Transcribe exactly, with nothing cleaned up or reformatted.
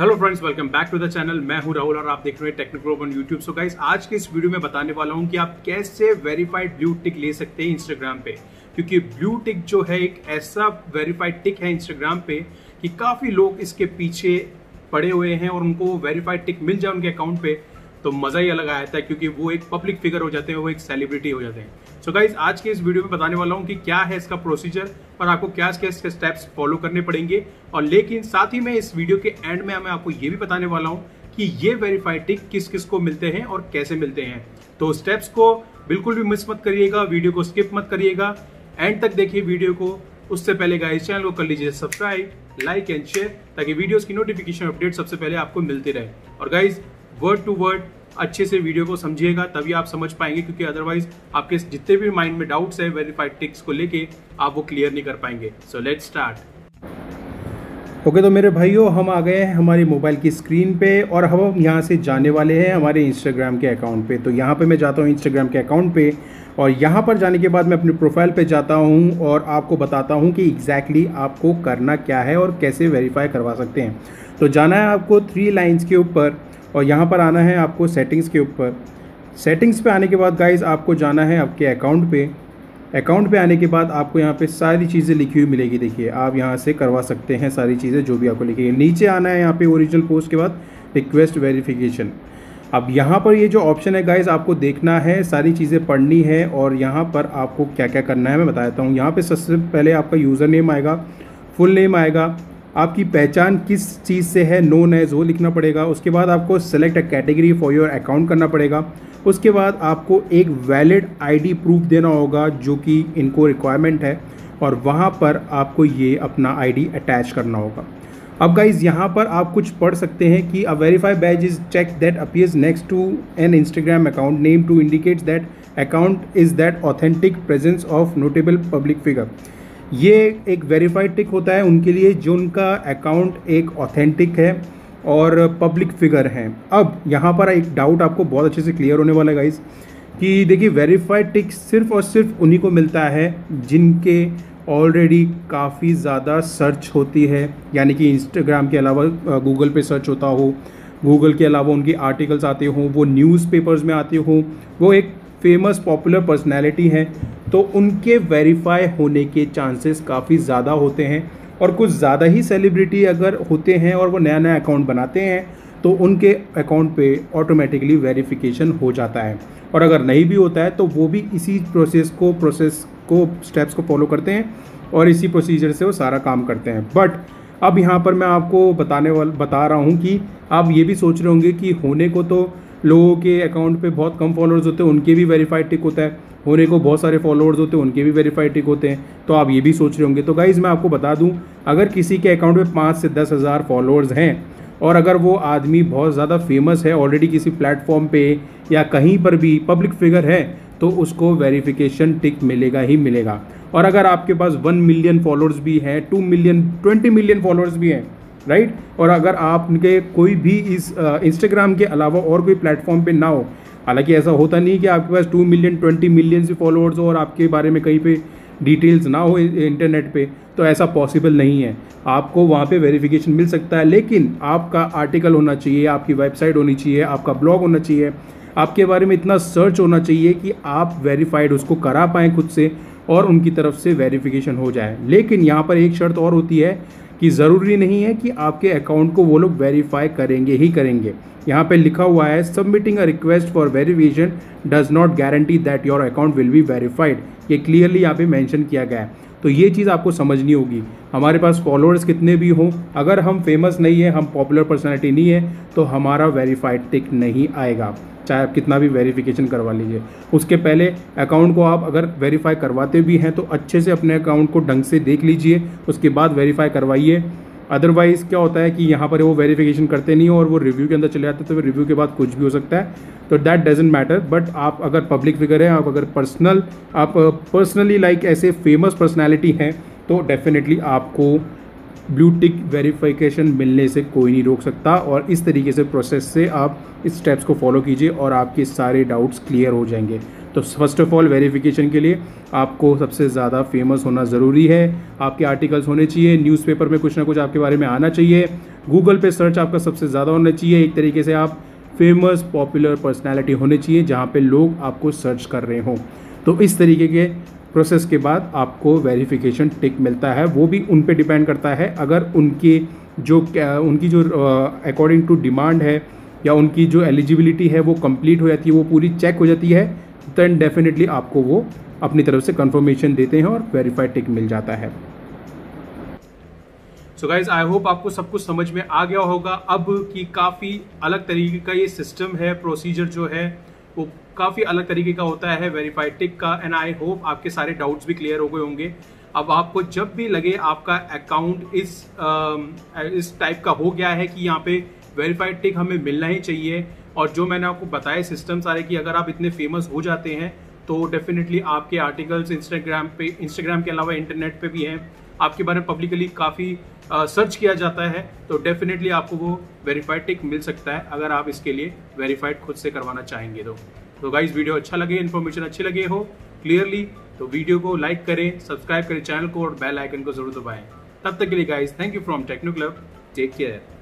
Hello friends, welcome back to the channel. मैं हूं राहुल और आप देख रहे हैं techno club on YouTube. So guys, आज के इस वीडियो में बताने वाला हूं कि आप कैसे वेरीफाइड ब्लू टिक ले सकते हैं इंस्टाग्राम पे, क्योंकि ब्लू टिक जो है एक ऐसा वेरीफाइड टिक है इंस्टाग्राम पे कि काफ़ी लोग इसके पीछे पड़े हुए हैं और उनको वेरीफाइड टिक मिल जाए उनके अकाउंट पे तो मज़ा ही अलग आता है, क्योंकि वो एक पब्लिक फिगर हो जाते हैं, वो एक सेलिब्रिटी हो जाते हैं। सो गाइस, आज के इस वीडियो में बताने वाला हूँ कि क्या है इसका प्रोसीजर और आपको क्या क्या इसके स्टेप्स फॉलो करने पड़ेंगे। और लेकिन साथ ही मैं इस वीडियो के एंड में मैं आपको ये भी बताने वाला हूँ कि ये वेरीफाइड टिक किस किस को मिलते हैं और कैसे मिलते हैं। तो स्टेप्स को बिल्कुल भी मिस मत करिएगा, वीडियो को स्किप मत करिएगा, एंड तक देखिए वीडियो को। उससे पहले गाइस, चैनल को कर लीजिए सब्सक्राइब, लाइक एंड शेयर, ताकि वीडियोस की नोटिफिकेशन अपडेट सबसे पहले आपको मिलती रहे। और गाइस, वर्ड टू वर्ड अच्छे से वीडियो को समझिएगा, तभी आप समझ पाएंगे, क्योंकि अदरवाइज आपके जितने भी माइंड में डाउट्स है वेरीफाइड टिक्स को लेके आप वो क्लियर नहीं कर पाएंगे। So let's start. ओके, तो मेरे भाइयों, हम आ गए हैं हमारे मोबाइल की स्क्रीन पे और हम यहाँ से जाने वाले हैं हमारे इंस्टाग्राम के अकाउंट पे। तो यहाँ पे मैं जाता हूँ इंस्टाग्राम के अकाउंट पे और यहाँ पर जाने के बाद मैं अपने प्रोफाइल पे जाता हूँ और आपको बताता हूँ कि एग्जैक्टली आपको करना क्या है और कैसे वेरीफाई करवा सकते हैं। तो जाना है आपको थ्री लाइन्स के ऊपर और यहाँ पर आना है आपको सेटिंग्स के ऊपर। सेटिंग्स पे आने के बाद गाइज़ आपको जाना है आपके अकाउंट पे। अकाउंट पे आने के बाद आपको यहाँ पे सारी चीज़ें लिखी हुई मिलेगी। देखिए, आप यहाँ से करवा सकते हैं सारी चीज़ें जो भी आपको लिखी। नीचे आना है यहाँ पे ओरिजिनल पोस्ट के बाद रिक्वेस्ट वेरिफिकेशन। अब यहाँ पर ये जो ऑप्शन है गाइज़, आपको देखना है, सारी चीज़ें पढ़नी है और यहाँ पर आपको क्या क्या करना है मैं बता देता हूँ। यहाँ पर सबसे पहले आपका यूज़र नेम आएगा, फुल नेम आएगा, आपकी पहचान किस चीज़ से है नोन एज वो लिखना पड़ेगा। उसके बाद आपको select a category for your account करना पड़ेगा। उसके बाद आपको एक वैलिड आईडी प्रूफ देना होगा जो कि इनको रिक्वायरमेंट है, और वहाँ पर आपको ये अपना आईडी अटैच करना होगा। अब गाइज़, यहाँ पर आप कुछ पढ़ सकते हैं कि a verify badge is check that appears next to an Instagram account name to indicates that account is that authentic presence of notable public figure. ये एक वेरीफाइड टिक होता है उनके लिए जो उनका अकाउंट एक ऑथेंटिक है और पब्लिक फिगर हैं। अब यहाँ पर एक डाउट आपको बहुत अच्छे से क्लियर होने वाला है गाइज़ कि देखिए, वेरीफाइड टिक सिर्फ और सिर्फ उन्हीं को मिलता है जिनके ऑलरेडी काफ़ी ज़्यादा सर्च होती है, यानी कि इंस्टाग्राम के अलावा गूगल पे सर्च होता हो, गूगल के अलावा उनकी आर्टिकल्स आते हों, वो न्यूज़पेपर्स में आते हों, वो एक फेमस पॉपुलर पर्सनैलिटी हैं, तो उनके वेरीफाई होने के चांसेस काफ़ी ज़्यादा होते हैं। और कुछ ज़्यादा ही सेलिब्रिटी अगर होते हैं और वो नया नया अकाउंट बनाते हैं तो उनके अकाउंट पे ऑटोमेटिकली वेरिफिकेशन हो जाता है, और अगर नहीं भी होता है तो वो भी इसी प्रोसेस को प्रोसेस को स्टेप्स को फॉलो करते हैं और इसी प्रोसीजर से वो सारा काम करते हैं। बट अब यहाँ पर मैं आपको बताने वाला बता रहा हूँ कि आप ये भी सोच रहे होंगे कि होने को तो लोगों के अकाउंट पे बहुत कम फॉलोअर्स होते हैं उनके भी वेरीफाइड टिक होता है, होने को बहुत सारे फॉलोअर्स होते हैं उनके भी वेरीफाइड टिक होते हैं, तो आप ये भी सोच रहे होंगे। तो गाइज़, मैं आपको बता दूं, अगर किसी के अकाउंट पे पाँच से दस हज़ार फॉलोअर्स हैं और अगर वो आदमी बहुत ज़्यादा फेमस है ऑलरेडी किसी प्लेटफॉर्म पे या कहीं पर भी पब्लिक फिगर है, तो उसको वेरिफिकेशन टिक मिलेगा ही मिलेगा। और अगर आपके पास वन मिलियन फॉलोअर्स भी हैं, two million twenty million followers भी हैं, राइट, और अगर आप उनके कोई भी इस इंस्टाग्राम के अलावा और कोई प्लेटफॉर्म पे ना हो, हालांकि ऐसा होता नहीं कि आपके पास टू मिलियन ट्वेंटी मिलियन से फॉलोअर्स हो और आपके बारे में कहीं पे डिटेल्स ना हो इंटरनेट पे, तो ऐसा पॉसिबल नहीं है। आपको वहाँ पे वेरिफिकेशन मिल सकता है, लेकिन आपका आर्टिकल होना चाहिए, आपकी वेबसाइट होनी चाहिए, आपका ब्लॉग होना चाहिए, आपके बारे में इतना सर्च होना चाहिए कि आप वेरीफाइड उसको करा पाएँ खुद से और उनकी तरफ से वेरिफिकेशन हो जाए। लेकिन यहाँ पर एक शर्त और होती है कि ज़रूरी नहीं है कि आपके अकाउंट को वो लोग वेरीफाई करेंगे ही करेंगे। यहाँ पे लिखा हुआ है submitting a request for verification does not guarantee that your account will be verified. ये क्लियरली यहाँ पे मेंशन किया गया है, तो ये चीज़ आपको समझनी होगी। हमारे पास फॉलोअर्स कितने भी हों, अगर हम फेमस नहीं है, हम पॉपुलर पर्सनैलिटी नहीं है, तो हमारा वेरीफाइड टिक नहीं आएगा, चाहे आप कितना भी वेरिफिकेशन करवा लीजिए। उसके पहले अकाउंट को आप अगर वेरीफाई करवाते भी हैं तो अच्छे से अपने अकाउंट को ढंग से देख लीजिए, उसके बाद वेरीफाई करवाइए। अदरवाइज़ क्या होता है कि यहाँ पर वो वेरिफिकेशन करते नहीं और वो रिव्यू के अंदर चले जाते, तो रिव्यू के बाद कुछ भी हो सकता है, तो दैट डजेंट मैटर। बट आप अगर पब्लिक फिगर हैं, आप अगर पर्सनल आप पर्सनली लाइक ऐसे फेमस पर्सनैलिटी हैं, तो डेफिनेटली आपको ब्लू टिक वेरिफिकेशन मिलने से कोई नहीं रोक सकता। और इस तरीके से प्रोसेस से आप इस स्टेप्स को फॉलो कीजिए और आपके सारे डाउट्स क्लियर हो जाएंगे। तो फर्स्ट ऑफ ऑल वेरिफिकेशन के लिए आपको सबसे ज़्यादा फेमस होना ज़रूरी है, आपके आर्टिकल्स होने चाहिए, न्यूज़पेपर में कुछ ना कुछ आपके बारे में आना चाहिए, गूगल पे सर्च आपका सबसे ज़्यादा होना चाहिए। एक तरीके से आप फेमस पॉपुलर पर्सनैलिटी होने चाहिए जहाँ पे लोग आपको सर्च कर रहे हों। तो इस तरीके के प्रोसेस के बाद आपको वेरिफिकेशन टिक मिलता है। वो भी उन पे डिपेंड करता है, अगर उनके जो उनकी जो अकॉर्डिंग टू डिमांड है या उनकी जो एलिजिबिलिटी है वो कंप्लीट हो जाती है, वो पूरी चेक हो जाती है, देन डेफिनेटली आपको वो अपनी तरफ से कंफर्मेशन देते हैं और वेरीफाइड टिक मिल जाता है। सो गाइज आई होप आपको सब कुछ समझ में आ गया होगा अब कि काफ़ी अलग तरीके का ये सिस्टम है, प्रोसीजर जो है वो काफ़ी अलग तरीके का होता है वेरीफाइड टिक का। एंड आई होप आपके सारे डाउट्स भी क्लियर हो गए होंगे। अब आपको जब भी लगे आपका अकाउंट इस आ, इस टाइप का हो गया है कि यहाँ पे वेरीफाइड टिक हमें मिलना ही चाहिए, और जो मैंने आपको बताया सिस्टम सारे कि अगर आप इतने फेमस हो जाते हैं तो डेफिनेटली आपके आर्टिकल्स इंस्टाग्राम पे, इंस्टाग्राम के अलावा इंटरनेट पे भी हैं, आपके बारे में पब्लिकली काफ़ी सर्च किया जाता है, तो डेफिनेटली आपको वो वेरीफाइड टिक मिल सकता है अगर आप इसके लिए वेरीफाइड खुद से करवाना चाहेंगे। तो तो गाइज वीडियो अच्छा लगे, इन्फॉर्मेशन अच्छी लगे हो क्लियरली, तो वीडियो को लाइक करें, सब्सक्राइब करें चैनल को और बेल आइकन को जरूर दबाएं। तब तक के लिए guys thank you from techno club, take care.